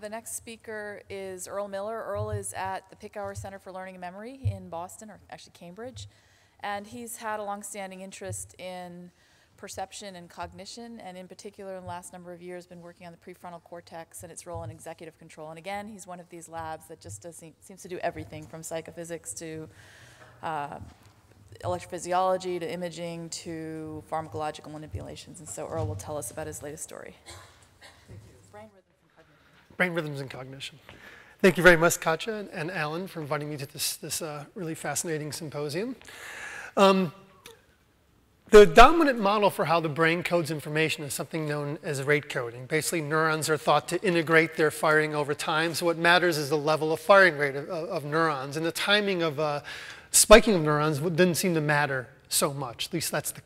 The next speaker is Earl Miller. Earl is at the Picower Center for Learning and Memory in Boston, or actually Cambridge. And he's had a longstanding interest in perception and cognition, and in particular in the last number of years been working on the prefrontal cortex and its role in executive control. And again, he's one of these labs that just seems to do everything from psychophysics to electrophysiology to imaging to pharmacological manipulations. And so Earl will tell us about his latest story. Thank you. Brain rhythms and cognition. Thank you very much, Katja and Alan, for inviting me to this really fascinating symposium. The dominant model for how the brain codes information is something known as rate coding. Basically, neurons are thought to integrate their firing over time. So what matters is the level of firing rate of neurons. And the timing of spiking of neurons didn't seem to matter so much. At least that's the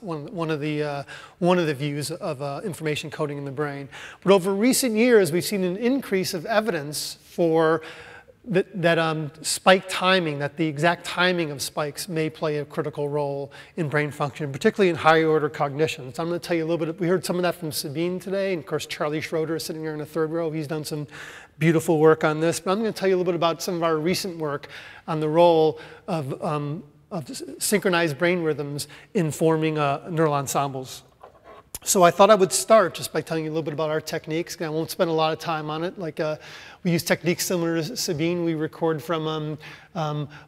one of the views of information coding in the brain. But over recent years, we've seen an increase of evidence for that spike timing, that the exact timing of spikes may play a critical role in brain function, particularly in higher order cognition. So I'm going to tell you a little bit. We heard some of that from Sabine today, and of course Charlie Schroeder is sitting here in the third row. He's done some beautiful work on this, but I'm going to tell you a little bit about some of our recent work on the role of synchronized brain rhythms in forming neural ensembles. So I thought I would start just by telling you a little bit about our techniques. And I won't spend a lot of time on it. Like we use techniques similar to Sabine. We record from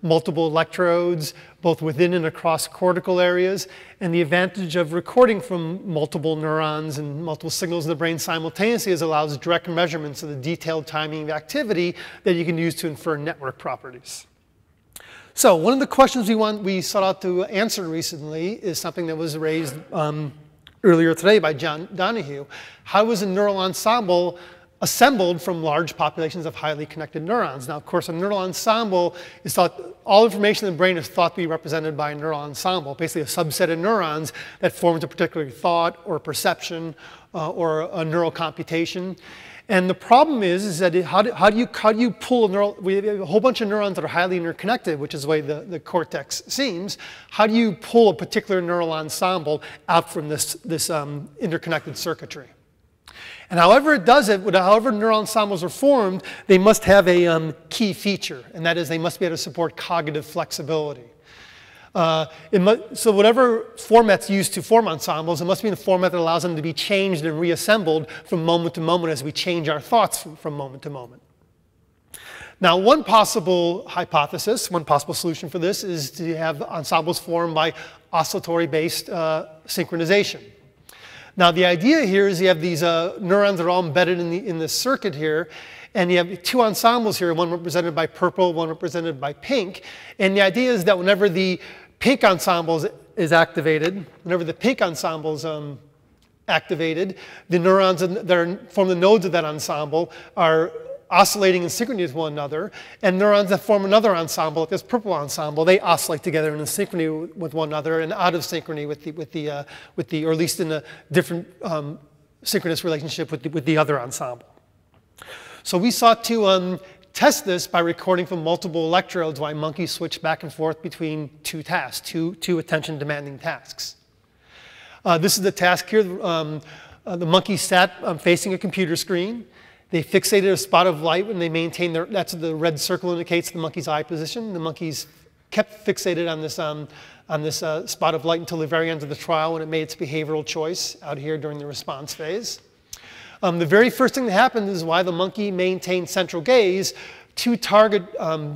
multiple electrodes, both within and across cortical areas. And the advantage of recording from multiple neurons and multiple signals in the brain simultaneously is allows direct measurements of the detailed timing of activity that you can use to infer network properties. So one of the questions we sought out to answer recently is something that was raised earlier today by John Donoghue. How is a neural ensemble assembled from large populations of highly connected neurons? Now, of course, a neural ensemble is thought, all information in the brain is thought to be represented by a neural ensemble, basically a subset of neurons that forms a particular thought or perception or a neural computation. And the problem is that how do you pull a neural, we have a whole bunch of neurons that are highly interconnected, which is the way the cortex seems. How do you pull a particular neural ensemble out from this interconnected circuitry? And however it does it, however neural ensembles are formed, they must have a key feature, and that is they must be able to support cognitive flexibility. So whatever format's used to form ensembles, it must be in a format that allows them to be changed and reassembled from moment to moment as we change our thoughts from moment to moment. Now, one possible hypothesis, one possible solution for this is to have ensembles formed by oscillatory-based synchronization. Now, the idea here is you have these neurons that are all embedded in this circuit here. And you have two ensembles here, one represented by purple, one represented by pink. And the idea is that whenever the pink ensemble is activated, the neurons that form the nodes of that ensemble are oscillating in synchrony with one another. And neurons that form another ensemble, like this purple ensemble, they oscillate together in synchrony with one another and out of synchrony with the or at least in a different synchronous relationship with the other ensemble. So we sought to test this by recording from multiple electrodes while monkeys switch back and forth between two tasks, two attention-demanding tasks. This is the task here. The monkey sat facing a computer screen. They fixated a spot of light when they maintained their, that's the red circle indicates the monkey's eye position. The monkeys kept fixated on this spot of light until the very end of the trial when it made its behavioral choice out here during the response phase. The very first thing that happened is why the monkey maintained central gaze. Two target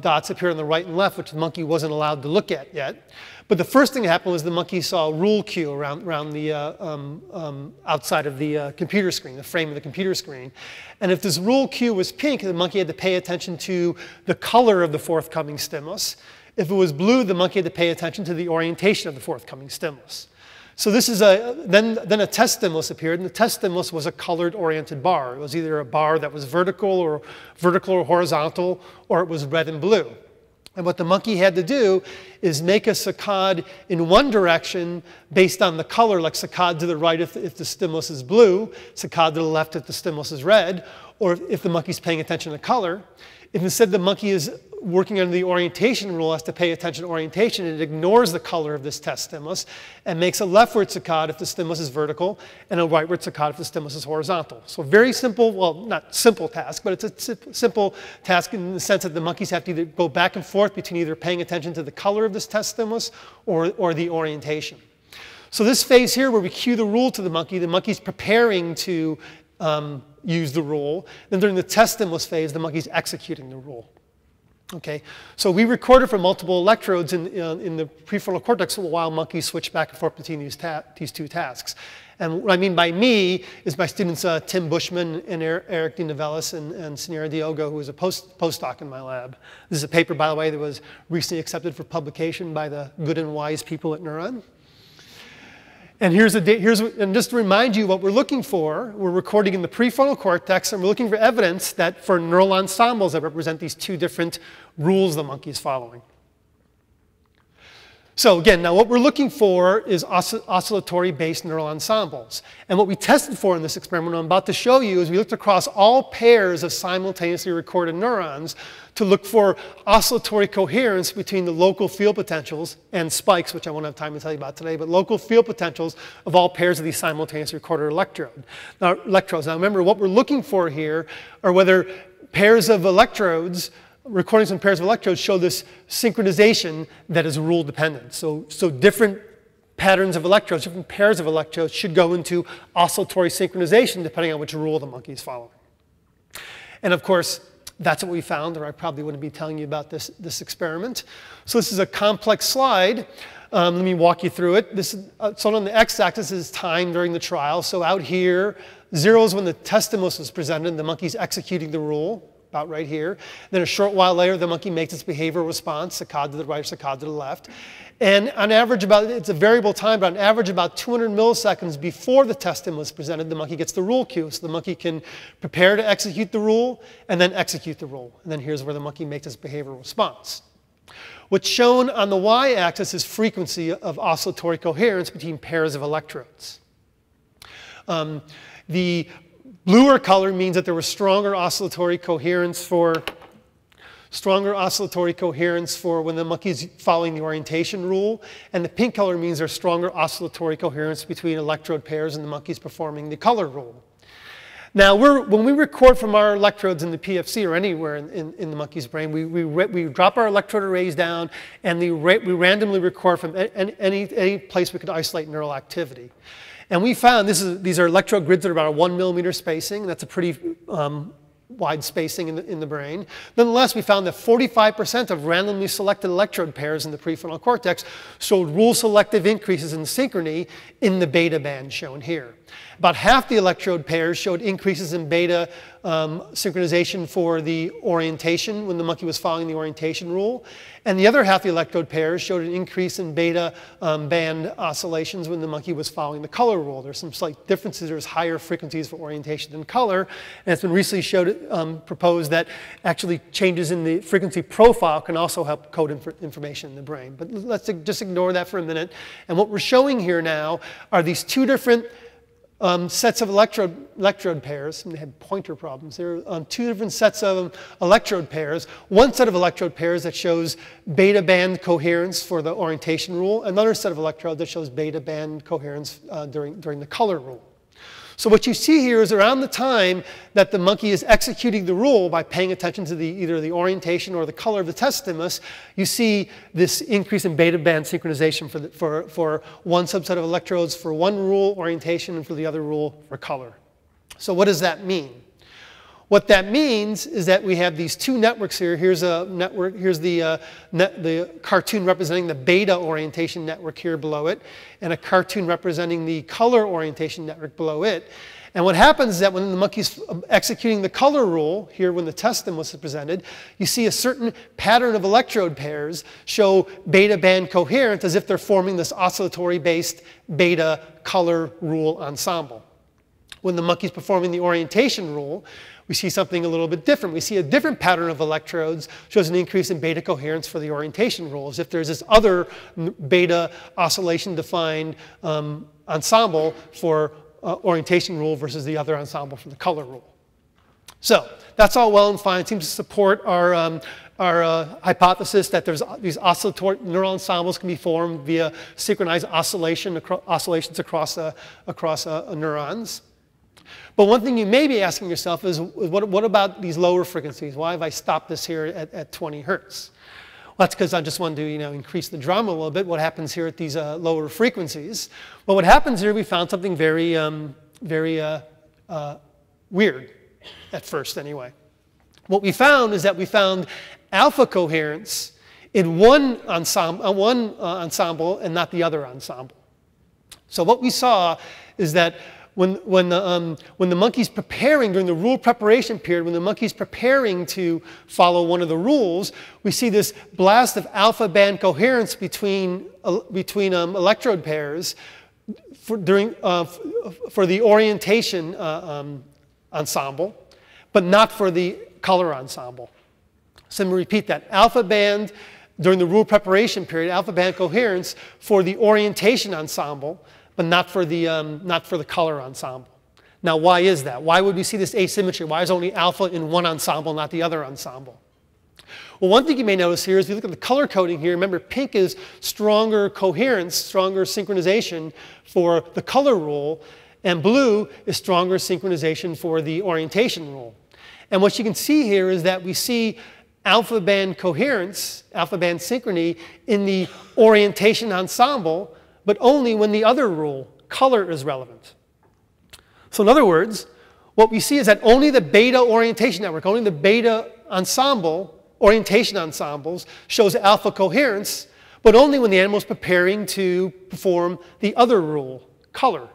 dots appeared on the right and left, which the monkey wasn't allowed to look at yet. But the first thing that happened was the monkey saw a rule cue around the outside of the computer screen, the frame of the computer screen. And if this rule cue was pink, the monkey had to pay attention to the color of the forthcoming stimulus. If it was blue, the monkey had to pay attention to the orientation of the forthcoming stimulus. So this is then a test stimulus appeared, and the test stimulus was a colored-oriented bar. It was either a bar that was vertical or horizontal, or it was red and blue. And what the monkey had to do is make a saccade in one direction based on the color, like saccade to the right if the stimulus is blue, saccade to the left if the stimulus is red, or if the monkey's paying attention to color. If instead the monkey is working under the orientation rule, has to pay attention to orientation, and it ignores the color of this test stimulus and makes a leftward saccade if the stimulus is vertical and a rightward saccade if the stimulus is horizontal. So very simple, well, not simple task, but it's a simple task in the sense that the monkeys have to either go back and forth between either paying attention to the color of this test stimulus or the orientation. So this phase here where we cue the rule to the monkey's preparing to use the rule. Then during the test stimulus phase, the monkey's executing the rule. Okay, so we recorded from multiple electrodes in the prefrontal cortex while monkeys switch back and forth between these two tasks. And what I mean by me is my students Tim Bushman and Eric Dinovelis and Sinera Diogo, who was a postdoc in my lab. This is a paper, by the way, that was recently accepted for publication by the good and wise people at Neuron. And and just to remind you what we're looking for, we're recording in the prefrontal cortex, and we're looking for evidence that for neural ensembles that represent these two different rules the monkey is following. So again, now what we're looking for is oscillatory-based neural ensembles. And what we tested for in this experiment, what I'm about to show you, is we looked across all pairs of simultaneously recorded neurons to look for oscillatory coherence between the local field potentials and spikes, which I won't have time to tell you about today, but local field potentials of all pairs of these simultaneously recorded electrodes. Now remember, what we're looking for here are whether pairs of electrodes recordings from pairs of electrodes show this synchronization that is rule dependent. So different patterns of electrodes, different pairs of electrodes should go into oscillatory synchronization depending on which rule the monkey is following. And of course, that's what we found, or I probably wouldn't be telling you about this experiment. So this is a complex slide. Let me walk you through it. So on the x-axis is time during the trial. So out here, 0 is when the test stimulus is presented and the monkey's executing the rule. About right here. Then a short while later, the monkey makes its behavioral response, saccade to the right, saccade to the left. And on average, it's a variable time, but on average, about 200 milliseconds before the test stimulus presented, the monkey gets the rule cue. So the monkey can prepare to execute the rule and then execute the rule. And then here's where the monkey makes its behavioral response. What's shown on the y-axis is frequency of oscillatory coherence between pairs of electrodes. The bluer color means that there was stronger oscillatory coherence for when the monkey's following the orientation rule, and the pink color means there's stronger oscillatory coherence between electrode pairs and the monkey's performing the color rule. Now, when we record from our electrodes in the PFC or anywhere in the monkey's brain, we drop our electrode arrays down and we randomly record from any place we could isolate neural activity. And we found these are electrode grids that are about a 1 millimeter spacing. That's a pretty wide spacing in the brain. Nonetheless, we found that 45% of randomly selected electrode pairs in the prefrontal cortex showed rule selective increases in synchrony in the beta band shown here. About half the electrode pairs showed increases in beta synchronization for the orientation when the monkey was following the orientation rule. And the other half of the electrode pairs showed an increase in beta band oscillations when the monkey was following the color rule. There's some slight differences. There's higher frequencies for orientation than color. And it's been recently proposed that actually changes in the frequency profile can also help code information in the brain. But let's just ignore that for a minute. And what we're showing here now are these two different sets of electrode pairs, and they had pointer problems. There are two different sets of electrode pairs. One set of electrode pairs that shows beta band coherence for the orientation rule, another set of electrode that shows beta band coherence during the color rule. So what you see here is around the time that the monkey is executing the rule by paying attention to either the orientation or the color of the test stimulus, you see this increase in beta band synchronization for one subset of electrodes for one rule, orientation, and for the other rule for color. So what does that mean? What that means is that we have these two networks here. Here's a network. Here's the cartoon representing the beta orientation network here below it, and a cartoon representing the color orientation network below it. And what happens is that when the monkey's executing the color rule here, when the test stimulus is presented, you see a certain pattern of electrode pairs show beta band coherence as if they're forming this oscillatory-based beta color rule ensemble. When the monkey's performing the orientation rule, we see something a little bit different. We see a different pattern of electrodes shows an increase in beta coherence for the orientation rule, as if there's this other beta oscillation-defined ensemble for orientation rule versus the other ensemble for the color rule. So that's all well and fine. It seems to support our hypothesis that there's these oscillatory neural ensembles can be formed via synchronized oscillations across neurons. But one thing you may be asking yourself is, what about these lower frequencies? Why have I stopped this here at 20 hertz? Well, that's because I just wanted to increase the drama a little bit. What happens here at these lower frequencies? Well, what happens here, we found something very, very weird, at first anyway. What we found is that we found alpha coherence in one ensemble and not the other ensemble. So what we saw is that when the monkey's preparing, during the rule preparation period, when the monkey's preparing to follow one of the rules, we see this blast of alpha band coherence between electrode pairs for the orientation ensemble, but not for the color ensemble. So let me repeat that. Alpha band during the rule preparation period, alpha band coherence for the orientation ensemble, but not for the color ensemble. Now, why is that? Why would we see this asymmetry? Why is only alpha in one ensemble, not the other ensemble? Well, one thing you may notice here is if you look at the color coding here, remember pink is stronger coherence, stronger synchronization for the color rule, and blue is stronger synchronization for the orientation rule. And what you can see here is that we see alpha band coherence, alpha band synchrony in the orientation ensemble, but only when the other rule, color, is relevant. So in other words, what we see is that only the beta orientation network, only the beta ensemble, orientation ensembles, shows alpha coherence, but only when the animal is preparing to perform the other rule, color.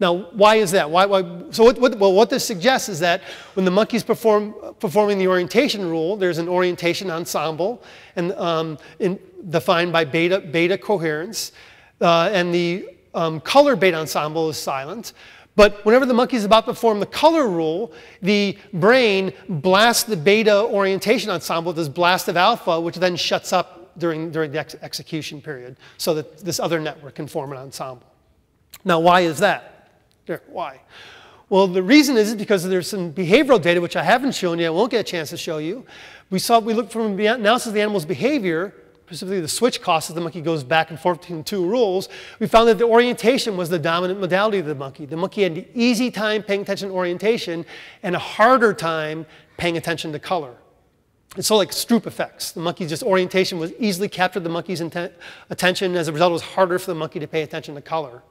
Now, why is that? What this suggests is that when the monkey's performing the orientation rule, there's an orientation ensemble and, defined by beta coherence, and the color beta ensemble is silent. But whenever the monkey's about to perform the color rule, the brain blasts the beta orientation ensemble, this blast of alpha, which then shuts up during the execution period so that this other network can form an ensemble. Now, why is that? Why? Well, the reason is because there's some behavioral data which I haven't shown yet, I won't get a chance to show you. We looked from the analysis of the animal's behavior, specifically the switch costs as the monkey goes back and forth between two rules. We found that the orientation was the dominant modality of the monkey. The monkey had an easy time paying attention to orientation and a harder time paying attention to color. It's so like Stroop effects. The monkey's orientation was easily captured the monkey's attention, and as a result, it was harder for the monkey to pay attention to color.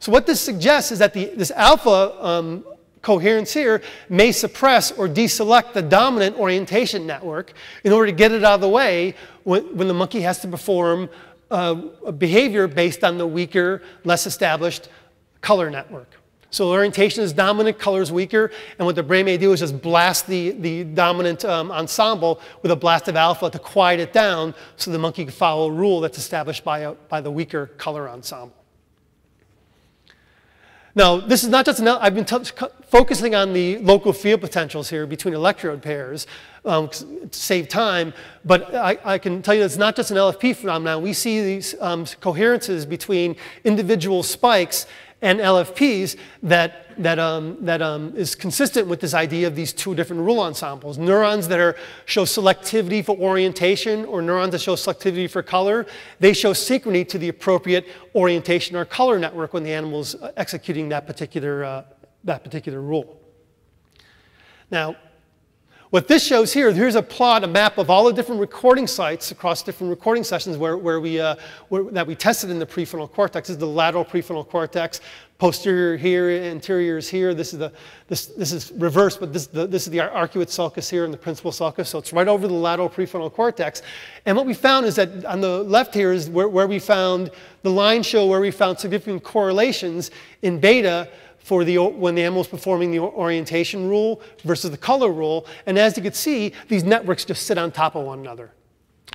So what this suggests is that this alpha coherence here may suppress or deselect the dominant orientation network in order to get it out of the way when the monkey has to perform a behavior based on the weaker, less established color network. So orientation is dominant, color is weaker, and what the brain may do is just blast the dominant ensemble with a blast of alpha to quiet it down so the monkey can follow a rule that's established by the weaker color ensemble. Now, this is not just I've been focusing on the local field potentials here between electrode pairs to save time, but I can tell you it's not just an LFP phenomenon. We see these coherences between individual spikes and LFPs that is consistent with this idea of these two different rule ensembles. Neurons that show selectivity for orientation or neurons that show selectivity for color, they show synchrony to the appropriate orientation or color network when the animal's executing that particular rule. Now, what this shows here, here's a plot, a map of all the different recording sites across different recording sessions that we tested in the prefrontal cortex. This is the lateral prefrontal cortex, posterior here, anterior is here. This is reversed, but this is the arcuate sulcus here and the principal sulcus. So it's right over the lateral prefrontal cortex. And what we found is that on the left here is where we found, the lines show where we found significant correlations in beta for when the animal is performing the orientation rule versus the color rule. And as you can see, these networks just sit on top of one another.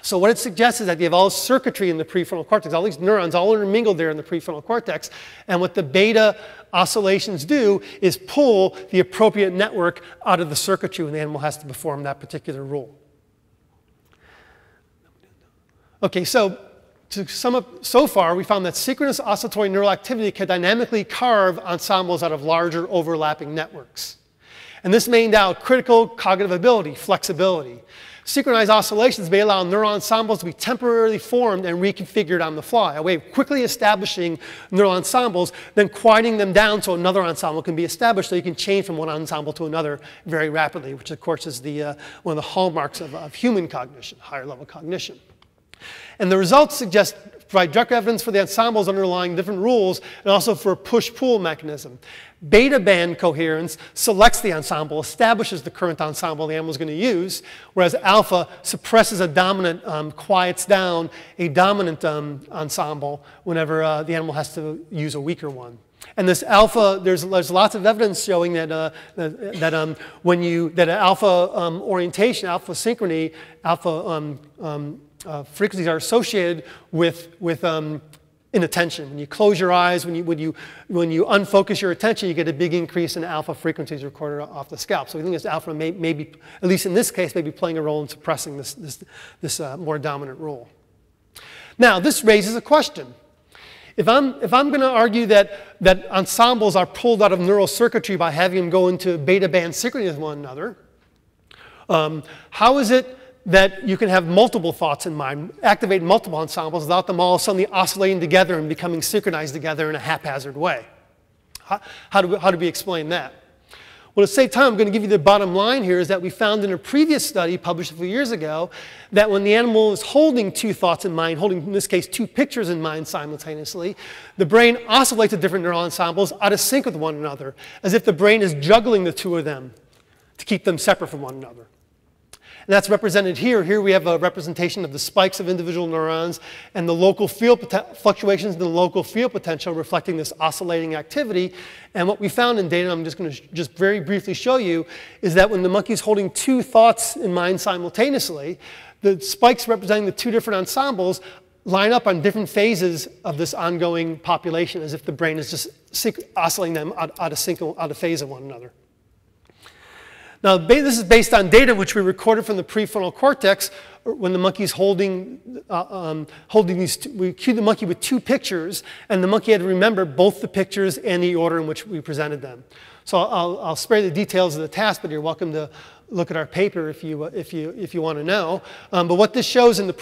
So what it suggests is that you have all circuitry in the prefrontal cortex, all these neurons all intermingled there in the prefrontal cortex. And what the beta oscillations do is pull the appropriate network out of the circuitry when the animal has to perform that particular rule. Okay, so to sum up, so far, we found that synchronous oscillatory neural activity can dynamically carve ensembles out of larger overlapping networks. And this may endow critical cognitive ability, flexibility. Synchronized oscillations may allow neural ensembles to be temporarily formed and reconfigured on the fly, a way of quickly establishing neural ensembles, then quieting them down so another ensemble can be established, so you can change from one ensemble to another very rapidly, which of course is the, one of the hallmarks of human cognition, higher level cognition. And the results suggest provide direct evidence for the ensembles underlying different rules and also for a push-pull mechanism. Beta band coherence selects the ensemble, establishes the current ensemble the animal is going to use, whereas alpha suppresses a dominant, quiets down a dominant ensemble whenever the animal has to use a weaker one. And this alpha, there's lots of evidence showing that, that alpha orientation, alpha synchrony, alpha frequencies are associated with inattention. When you close your eyes, when you unfocus your attention, you get a big increase in alpha frequencies recorded off the scalp. So we think this alpha may be, at least in this case, may be playing a role in suppressing this more dominant role. Now, this raises a question. If I'm going to argue that ensembles are pulled out of neural circuitry by having them go into beta band synchrony with one another, how is it that you can have multiple thoughts in mind, activate multiple ensembles without them all suddenly oscillating together and becoming synchronized together in a haphazard way? How do we explain that? Well, to save time, I'm going to give you the bottom line here is that we found in a previous study published a few years ago that when the animal is holding two thoughts in mind, holding, in this case, two pictures in mind simultaneously, the brain oscillates at different neural ensembles out of sync with one another, as if the brain is juggling the two of them to keep them separate from one another. And that's represented here. Here we have a representation of the spikes of individual neurons and the local field fluctuations in the local field potential reflecting this oscillating activity. And what we found in data, I'm just going to very briefly show you, is that when the monkey's holding two thoughts in mind simultaneously, the spikes representing the two different ensembles line up on different phases of this ongoing population as if the brain is just oscillating them out of phase of one another. Now, this is based on data which we recorded from the prefrontal cortex when the monkey's holding, we cued the monkey with two pictures, and the monkey had to remember both the pictures and the order in which we presented them. So I'll spare the details of the task, but you're welcome to look at our paper if you want to know. But what this shows in the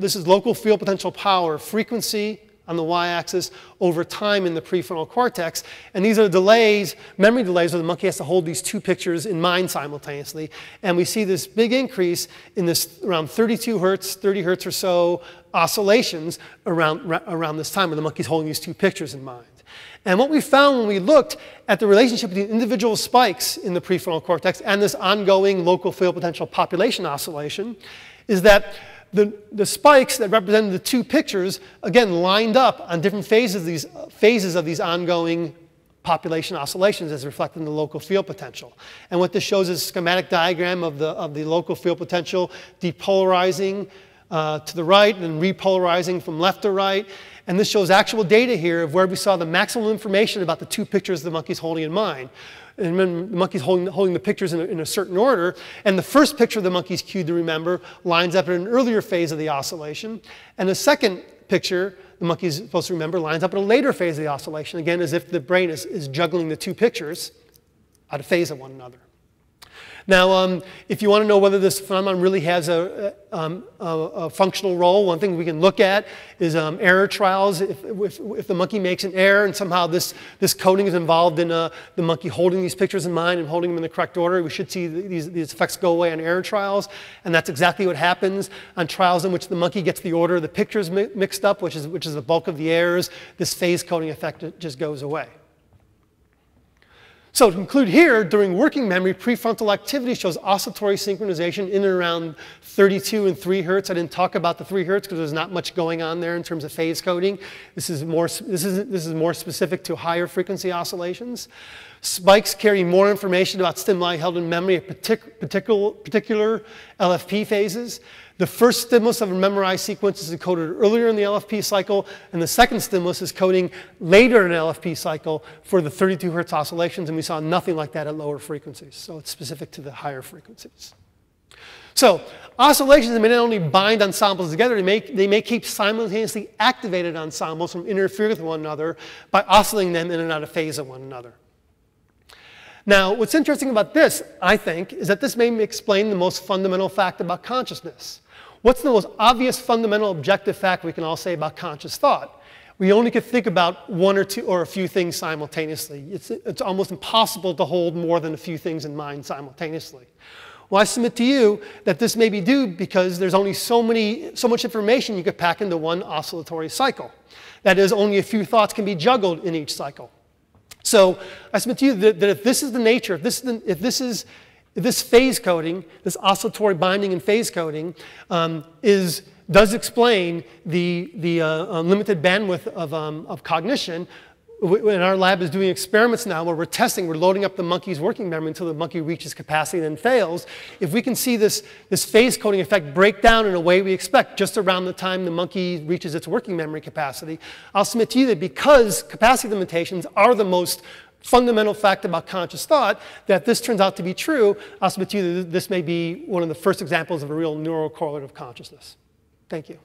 this is local field potential power, frequency on the y-axis over time in the prefrontal cortex. And these are delays, memory delays, where the monkey has to hold these two pictures in mind simultaneously. And we see this big increase in this around 32 hertz, 30 hertz or so oscillations around this time when the monkey's holding these two pictures in mind. And what we found when we looked at the relationship between individual spikes in the prefrontal cortex and this ongoing local field potential population oscillation is that the spikes that represented the two pictures, again, lined up on different phases of these ongoing population oscillations as reflected in the local field potential. And what this shows is a schematic diagram of the local field potential depolarizing to the right and then repolarizing from left to right. And this shows actual data here of where we saw the maximum information about the two pictures the monkey's holding in mind. And when the monkey's holding the pictures in a certain order, and the first picture the monkey's cued to remember lines up at an earlier phase of the oscillation, and the second picture the monkey's supposed to remember lines up at a later phase of the oscillation, again, as if the brain is juggling the two pictures out of phase of one another. Now, if you want to know whether this phenomenon really has a functional role, one thing we can look at is error trials. If the monkey makes an error and somehow this coding is involved in the monkey holding these pictures in mind and holding them in the correct order, we should see these effects go away on error trials. And that's exactly what happens on trials in which the monkey gets the order of the pictures mixed up, which is the bulk of the errors. This phase coding effect just goes away. So to conclude here, during working memory, prefrontal activity shows oscillatory synchronization in and around 32 and 3 hertz. I didn't talk about the 3 hertz because there's not much going on there in terms of phase coding. This is more specific to higher frequency oscillations. Spikes carry more information about stimuli held in memory at particular LFP phases. The first stimulus of a memorized sequence is encoded earlier in the LFP cycle, and the second stimulus is coding later in an LFP cycle for the 32 hertz oscillations, and we saw nothing like that at lower frequencies. So it's specific to the higher frequencies. So oscillations may not only bind ensembles together, they may keep simultaneously activated ensembles from interfering with one another by oscillating them in and out of phase of one another. Now, what's interesting about this, I think, is that this may explain the most fundamental fact about consciousness. What's the most obvious fundamental objective fact we can all say about conscious thought? We only could think about one or two or a few things simultaneously. It's almost impossible to hold more than a few things in mind simultaneously. Well, I submit to you that this may be due because there's only so much information you could pack into one oscillatory cycle. That is, only a few thoughts can be juggled in each cycle. So I submit to you that if this is the nature, if this phase coding, this oscillatory binding and phase coding, does explain the limited bandwidth of cognition. And our lab is doing experiments now where we're testing, we're loading up the monkey's working memory until the monkey reaches capacity and then fails. If we can see this phase coding effect break down in a way we expect just around the time the monkey reaches its working memory capacity, I'll submit to you that because capacity limitations are the most fundamental fact about conscious thought, that this turns out to be true, I'll submit to you that this may be one of the first examples of a real neural correlate of consciousness. Thank you.